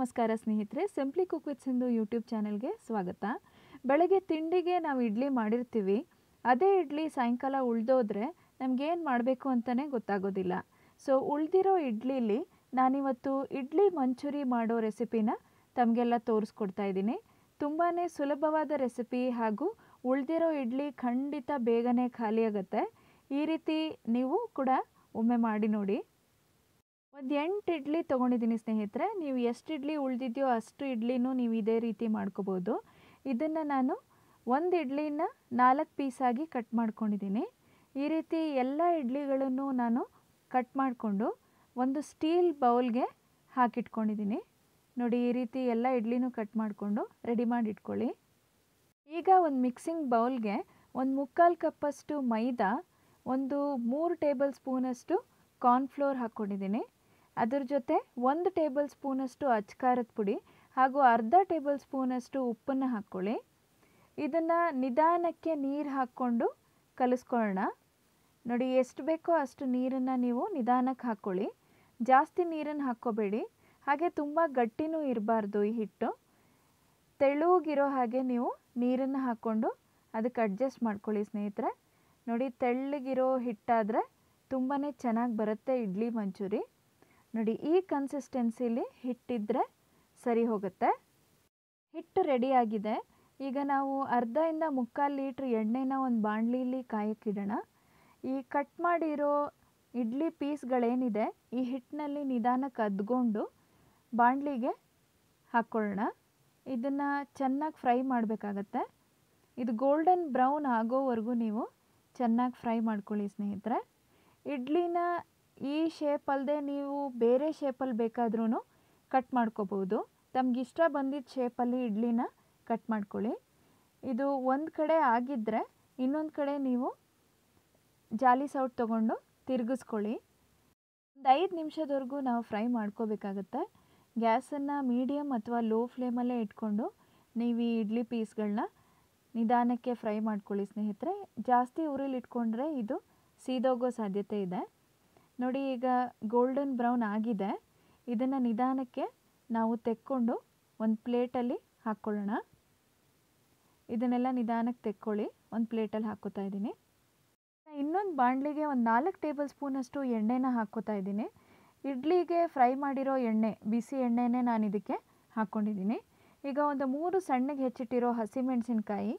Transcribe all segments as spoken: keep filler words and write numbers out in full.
ನಮಸ್ಕಾರ ಸ್ನೇಹಿತರೆ, simply cook with Sindhu YouTube ಚಾನೆಲ್ಗೆ ಸ್ವಾಗತ. ಬೆಳಗ್ಗೆ ತಿಂಡಿಗೆ ನಾವು ಇಡ್ಲಿ ಮಾಡಿರ್ತೀವಿ. ಅದೇ ಇಡ್ಲಿ ಸಾಯಂಕಾಲ ಉಳಿದೋದ್ರೆ ನಮಗೆ ಏನು ಮಾಡಬೇಕು ಅಂತಾನೆ ಗೊತ್ತಾಗೋದಿಲ್ಲ. ಸೊ ಉಳಿದಿರೋ ಇಡ್ಲಿಲಿ ನಾನಿವತ್ತು ಇಡ್ಲಿ ಮಂಚೂರಿ ಮಾಡೋ ರೆಸಿಪಿನ ತಮಗೆಲ್ಲ ತೋರಿಸ್ಕೊಡ್ತಾ ಇದ್ದೀನಿ. ತುಂಬಾ ಸುಲಭವಾದ ರೆಸಿಪಿ ಹಾಗೂ ಉಳಿದಿರೋ ಇಡ್ಲಿ ಖಂಡಿತ ಬೇಗನೆ ಖಾಲಿಯಾಗುತ್ತೆ. ಈ ರೀತಿ ನೀವು ಕೂಡ ಒಮ್ಮೆ ಮಾಡಿ ನೋಡಿ. ಒಂದು ಎಂಟು ಇಡ್ಲಿ ತೊಗೊಂಡಿದ್ದೀನಿ ಸ್ನೇಹಿತರೆ. ನೀವು ಎಷ್ಟು ಇಡ್ಲಿ ಉಳಿದಿದೆಯೋ ಅಷ್ಟು ಇಡ್ಲಿನೂ ನೀವು ಇದೇ ರೀತಿ ಮಾಡ್ಕೋಬೋದು. ಇದನ್ನು ನಾನು ಒಂದು ಇಡ್ಲಿನ ನಾಲ್ಕು ಪೀಸಾಗಿ ಕಟ್ ಮಾಡ್ಕೊಂಡಿದ್ದೀನಿ. ಈ ರೀತಿ ಎಲ್ಲ ಇಡ್ಲಿಗಳನ್ನು ನಾನು ಕಟ್ ಮಾಡಿಕೊಂಡು ಒಂದು ಸ್ಟೀಲ್ ಬೌಲ್ಗೆ ಹಾಕಿಟ್ಕೊಂಡಿದ್ದೀನಿ. ನೋಡಿ, ಈ ರೀತಿ ಎಲ್ಲ ಇಡ್ಲಿನೂ ಕಟ್ ಮಾಡಿಕೊಂಡು ರೆಡಿ ಮಾಡಿಟ್ಕೊಳ್ಳಿ. ಈಗ ಒಂದು ಮಿಕ್ಸಿಂಗ್ ಬೌಲ್ಗೆ ಒಂದು ಮುಕ್ಕಾಲು ಕಪ್ಪಷ್ಟು ಮೈದಾ, ಒಂದು ಮೂರು ಟೇಬಲ್ ಸ್ಪೂನಷ್ಟು ಕಾರ್ನ್ಫ್ಲೋರ್ ಹಾಕ್ಕೊಂಡಿದ್ದೀನಿ. ಅದರ ಜೊತೆ ಒಂದು ಟೇಬಲ್ ಸ್ಪೂನಷ್ಟು ಅಚ್ಚಕಾರದ ಪುಡಿ ಹಾಗೂ ಅರ್ಧ ಟೇಬಲ್ ಸ್ಪೂನಷ್ಟು ಉಪ್ಪನ್ನು ಹಾಕ್ಕೊಳ್ಳಿ. ಇದನ್ನು ನಿಧಾನಕ್ಕೆ ನೀರು ಹಾಕ್ಕೊಂಡು ಕಲಿಸ್ಕೊಳ್ಳೋಣ. ನೋಡಿ, ಎಷ್ಟು ಬೇಕೋ ಅಷ್ಟು ನೀರನ್ನು ನೀವು ನಿಧಾನಕ್ಕೆ ಹಾಕ್ಕೊಳ್ಳಿ. ಜಾಸ್ತಿ ನೀರನ್ನು ಹಾಕ್ಕೋಬೇಡಿ, ಹಾಗೆ ತುಂಬ ಗಟ್ಟಿನೂ ಇರಬಾರ್ದು. ಈ ಹಿಟ್ಟು ತೆಳುಗಿರೋ ಹಾಗೆ ನೀವು ನೀರನ್ನು ಹಾಕ್ಕೊಂಡು ಅದಕ್ಕೆ ಅಡ್ಜಸ್ಟ್ ಮಾಡ್ಕೊಳ್ಳಿ ಸ್ನೇಹಿತರೆ. ನೋಡಿ, ತೆಳ್ಳಗಿರೋ ಹಿಟ್ಟಾದರೆ ತುಂಬಾ ಚೆನ್ನಾಗಿ ಬರುತ್ತೆ ಇಡ್ಲಿ ಮಂಚೂರಿ. ನೋಡಿ, ಈ ಕನ್ಸಿಸ್ಟೆನ್ಸಿಲಿ ಹಿಟ್ಟಿದ್ರೆ ಸರಿ ಹೋಗುತ್ತೆ. ಹಿಟ್ಟು ರೆಡಿಯಾಗಿದೆ. ಈಗ ನಾವು ಅರ್ಧದಿಂದ ಮುಕ್ಕಾಲು ಲೀಟ್ರ್ ಎಣ್ಣೆನ ಒಂದು ಬಾಣಲೀಲಿ ಕಾಯಕ್ಕಿಡೋಣ. ಈ ಕಟ್ ಮಾಡಿರೋ ಇಡ್ಲಿ ಪೀಸ್ಗಳೇನಿದೆ ಈ ಹಿಟ್ಟಿನಲ್ಲಿ ನಿಧಾನಕ್ಕೆ ಅದ್ಕೊಂಡು ಬಾಣಲಿಗೆ ಹಾಕ್ಕೊಳ್ಳೋಣ. ಇದನ್ನು ಚೆನ್ನಾಗಿ ಫ್ರೈ ಮಾಡಬೇಕಾಗತ್ತೆ. ಇದು ಗೋಲ್ಡನ್ ಬ್ರೌನ್ ಆಗೋವರೆಗೂ ನೀವು ಚೆನ್ನಾಗಿ ಫ್ರೈ ಮಾಡ್ಕೊಳ್ಳಿ ಸ್ನೇಹಿತರೆ. ಇಡ್ಲಿನ ಈ ಶೇಪಲ್ಲದೆ ನೀವು ಬೇರೆ ಶೇಪಲ್ಲಿ ಬೇಕಾದ್ರೂ ಕಟ್ ಮಾಡ್ಕೋಬೋದು. ತಮಗಿಷ್ಟ ಬಂದಿದ್ದ ಶೇಪಲ್ಲಿ ಇಡ್ಲಿನ ಕಟ್ ಮಾಡ್ಕೊಳ್ಳಿ. ಇದು ಒಂದು ಕಡೆ ಆಗಿದ್ದರೆ ಇನ್ನೊಂದು ಕಡೆ ನೀವು ಜಾಲಿ ಸೌಟ್ ತೊಗೊಂಡು ತಿರುಗಿಸ್ಕೊಳ್ಳಿ. ಒಂದು ಐದು ನಿಮಿಷದವರೆಗೂ ನಾವು ಫ್ರೈ ಮಾಡ್ಕೋಬೇಕಾಗತ್ತೆ. ಗ್ಯಾಸನ್ನು ಮೀಡಿಯಮ್ ಅಥವಾ ಲೋ ಫ್ಲೇಮಲ್ಲೇ ಇಟ್ಕೊಂಡು ನೀವು ಈ ಇಡ್ಲಿ ಪೀಸ್ಗಳನ್ನ ನಿಧಾನಕ್ಕೆ ಫ್ರೈ ಮಾಡ್ಕೊಳ್ಳಿ ಸ್ನೇಹಿತರೆ. ಜಾಸ್ತಿ ಉರಿಲಿ ಇಟ್ಕೊಂಡ್ರೆ ಇದು ಸೀದೋಗೋ ಸಾಧ್ಯತೆ ಇದೆ. ನೋಡಿ, ಈಗ ಗೋಲ್ಡನ್ ಬ್ರೌನ್ ಆಗಿದೆ. ಇದನ್ನು ನಿಧಾನಕ್ಕೆ ನಾವು ತೆಕ್ಕೊಂಡು ಒಂದು ಪ್ಲೇಟಲ್ಲಿ ಹಾಕ್ಕೊಳ್ಳೋಣ. ಇದನ್ನೆಲ್ಲ ನಿಧಾನಕ್ಕೆ ತೆಕ್ಕೊಳ್ಳಿ. ಒಂದು ಪ್ಲೇಟಲ್ಲಿ ಹಾಕ್ಕೋತಾ ಇದ್ದೀನಿ. ಇನ್ನೊಂದು ಬಾಣಲಿಗೆ ಒಂದು ನಾಲ್ಕು ಟೇಬಲ್ ಸ್ಪೂನಷ್ಟು ಎಣ್ಣೆನ ಹಾಕ್ಕೋತಾ ಇದ್ದೀನಿ. ಇಡ್ಲಿಗೆ ಫ್ರೈ ಮಾಡಿರೋ ಎಣ್ಣೆ, ಬಿಸಿ ಎಣ್ಣೆನೇ ನಾನು ಇದಕ್ಕೆ ಹಾಕ್ಕೊಂಡಿದ್ದೀನಿ. ಈಗ ಒಂದು ಮೂರು ಸಣ್ಣಗೆ ಹೆಚ್ಚಿಟ್ಟಿರೋ ಹಸಿಮೆಣಸಿನ್ಕಾಯಿ,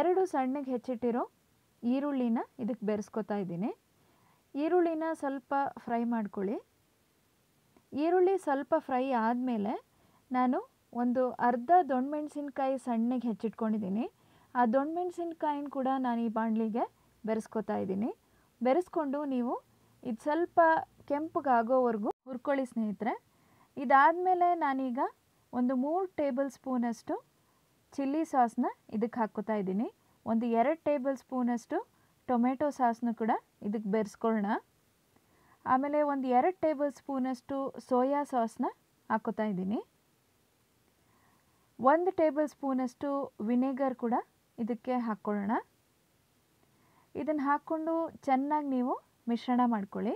ಎರಡು ಸಣ್ಣಗೆ ಹೆಚ್ಚಿಟ್ಟಿರೋ ಈರುಳ್ಳಿನ ಇದಕ್ಕೆ ಬೆರೆಸ್ಕೊತಾ ಇದ್ದೀನಿ. ಈರುಳ್ಳಿನ ಸ್ವಲ್ಪ ಫ್ರೈ ಮಾಡ್ಕೊಳ್ಳಿ. ಈರುಳ್ಳಿ ಸ್ವಲ್ಪ ಫ್ರೈ ಆದಮೇಲೆ ನಾನು ಒಂದು ಅರ್ಧ ದೊಣ್ಣೆ ಮೆಣಸಿನ್ಕಾಯಿ ಸಣ್ಣಗೆ ಹೆಚ್ಚಿಟ್ಕೊಂಡಿದ್ದೀನಿ. ಆ ದೊಣ್ಣೆ ಮೆಣಸಿನ್ಕಾಯಿನ ಕೂಡ ನಾನು ಈ ಬಾಣಲಿಗೆ ಬೆರೆಸ್ಕೊತಾ ಇದ್ದೀನಿ. ಬೆರೆಸ್ಕೊಂಡು ನೀವು ಇದು ಸ್ವಲ್ಪ ಕೆಂಪಗಾಗೋವರೆಗೂ ಹುರ್ಕೊಳ್ಳಿ ಸ್ನೇಹಿತರೆ. ಇದಾದಮೇಲೆ ನಾನೀಗ ಒಂದು ಮೂರು ಟೇಬಲ್ ಸ್ಪೂನಷ್ಟು ಚಿಲ್ಲಿ ಸಾಸ್ನ ಇದಕ್ಕೆ ಹಾಕ್ಕೋತಾ ಇದ್ದೀನಿ. ಒಂದು ಎರಡು ಟೇಬಲ್ ಸ್ಪೂನಷ್ಟು ಟೊಮೆಟೊ ಸಾಸ್ನ ಕೂಡ ಇದಕ್ಕೆ ಬೆರೆಸ್ಕೊಳ್ಳೋಣ. ಆಮೇಲೆ ಒಂದು ಎರಡು ಟೇಬಲ್ ಸ್ಪೂನಷ್ಟು ಸೋಯಾ ಸಾಸ್ನ ಹಾಕೋತಾ ಇದ್ದೀನಿ. ಒಂದು ಟೇಬಲ್ ಸ್ಪೂನಷ್ಟು ವಿನೆಗರ್ ಕೂಡ ಇದಕ್ಕೆ ಹಾಕ್ಕೊಳ್ಳೋಣ. ಇದನ್ನು ಹಾಕ್ಕೊಂಡು ಚೆನ್ನಾಗಿ ನೀವು ಮಿಶ್ರಣ ಮಾಡ್ಕೊಳ್ಳಿ.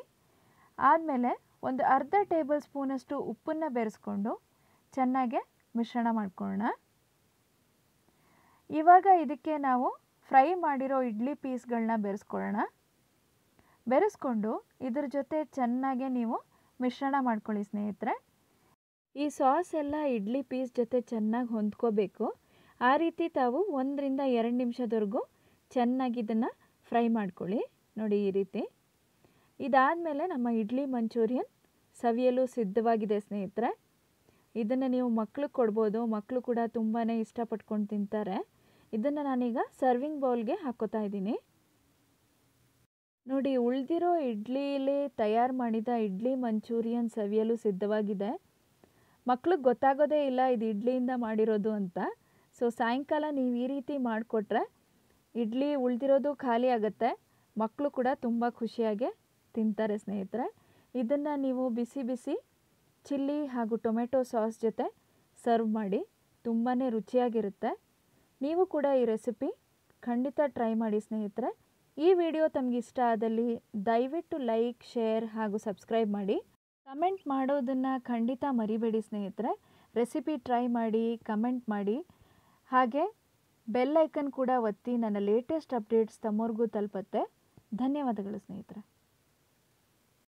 ಆದಮೇಲೆ ಒಂದು ಅರ್ಧ ಟೇಬಲ್ ಸ್ಪೂನಷ್ಟು ಉಪ್ಪನ್ನು ಬೆರೆಸ್ಕೊಂಡು ಚೆನ್ನಾಗೆ ಮಿಶ್ರಣ ಮಾಡ್ಕೊಳ್ಳೋಣ. ಇವಾಗ ಇದಕ್ಕೆ ನಾವು ಫ್ರೈ ಮಾಡಿರೋ ಇಡ್ಲಿ ಪೀಸ್ಗಳನ್ನ ಬೆರೆಸ್ಕೊಳ್ಳೋಣ. ಬೆರೆಸ್ಕೊಂಡು ಇದ್ರ ಜೊತೆ ಚೆನ್ನಾಗೆ ನೀವು ಮಿಶ್ರಣ ಮಾಡ್ಕೊಳ್ಳಿ ಸ್ನೇಹಿತರೆ. ಈ ಸಾಸ್ ಎಲ್ಲ ಇಡ್ಲಿ ಪೀಸ್ ಜೊತೆ ಚೆನ್ನಾಗಿ ಹೊಂದ್ಕೋಬೇಕು. ಆ ರೀತಿ ತಾವು ಒಂದರಿಂದ ಎರಡು ನಿಮಿಷದವರೆಗೂ ಚೆನ್ನಾಗಿ ಇದನ್ನು ಫ್ರೈ ಮಾಡ್ಕೊಳ್ಳಿ. ನೋಡಿ, ಈ ರೀತಿ. ಇದಾದಮೇಲೆ ನಮ್ಮ ಇಡ್ಲಿ ಮಂಚೂರಿಯನ್ ಸವಿಯಲು ಸಿದ್ಧವಾಗಿದೆ ಸ್ನೇಹಿತರೆ. ಇದನ್ನು ನೀವು ಮಕ್ಕಳಿಗೆ ಕೊಡ್ಬೋದು. ಮಕ್ಕಳು ಕೂಡ ತುಂಬಾ ಇಷ್ಟಪಟ್ಕೊಂಡು ತಿಂತಾರೆ. ಇದನ್ನು ನಾನೀಗ ಸರ್ವಿಂಗ್ ಬೌಲ್ಗೆ ಹಾಕ್ಕೋತಾ ಇದ್ದೀನಿ. ನೋಡಿ, ಉಳಿದಿರೋ ಇಡ್ಲಿಲಿ ತಯಾರು ಮಾಡಿದ ಇಡ್ಲಿ ಮಂಚೂರಿಯನ್ ಸವಿಯಲು ಸಿದ್ಧವಾಗಿದೆ. ಮಕ್ಕಳಿಗೆ ಗೊತ್ತಾಗೋದೇ ಇಲ್ಲ ಇದು ಇಡ್ಲಿಯಿಂದ ಮಾಡಿರೋದು ಅಂತ. ಸೊ ಸಾಯಂಕಾಲ ನೀವು ಈ ರೀತಿ ಮಾಡಿಕೊಟ್ರೆ ಇಡ್ಲಿ ಉಳಿದಿರೋದು ಖಾಲಿ ಆಗುತ್ತೆ. ಮಕ್ಕಳು ಕೂಡ ತುಂಬ ಖುಷಿಯಾಗಿ ತಿಂತಾರೆ ಸ್ನೇಹಿತರೆ. ಇದನ್ನು ನೀವು ಬಿಸಿ ಬಿಸಿ ಚಿಲ್ಲಿ ಹಾಗೂ ಟೊಮೆಟೊ ಸಾಸ್ ಜೊತೆ ಸರ್ವ್ ಮಾಡಿ. ತುಂಬಾ ರುಚಿಯಾಗಿರುತ್ತೆ. ನೀವು ಕೂಡ ಈ ರೆಸಿಪಿ ಖಂಡಿತ ಟ್ರೈ ಮಾಡಿ ಸ್ನೇಹಿತರೆ. ಈ ವಿಡಿಯೋ ತಮಗಿಷ್ಟ ಆದಲ್ಲಿ ದಯವಿಟ್ಟು ಲೈಕ್, ಶೇರ್ ಹಾಗೂ ಸಬ್ಸ್ಕ್ರೈಬ್ ಮಾಡಿ. ಕಮೆಂಟ್ ಮಾಡೋದನ್ನು ಖಂಡಿತ ಮರಿಬೇಡಿ ಸ್ನೇಹಿತರೆ. रेसिपी ट्राई ಮಾಡಿ ಕಮೆಂಟ್ ಮಾಡಿ ಹಾಗೆ ಬೆಲ್ ಐಕಾನ್ ಕೂಡ ಒತ್ತಿ ನನ್ನ ಲೇಟೆಸ್ಟ್ ಅಪ್ಡೇಟ್ಸ್ ತಮ್ಮವರಿಗೂ ತಲುಪುತ್ತೆ. ಧನ್ಯವಾದಗಳು ಸ್ನೇಹಿತರೆ.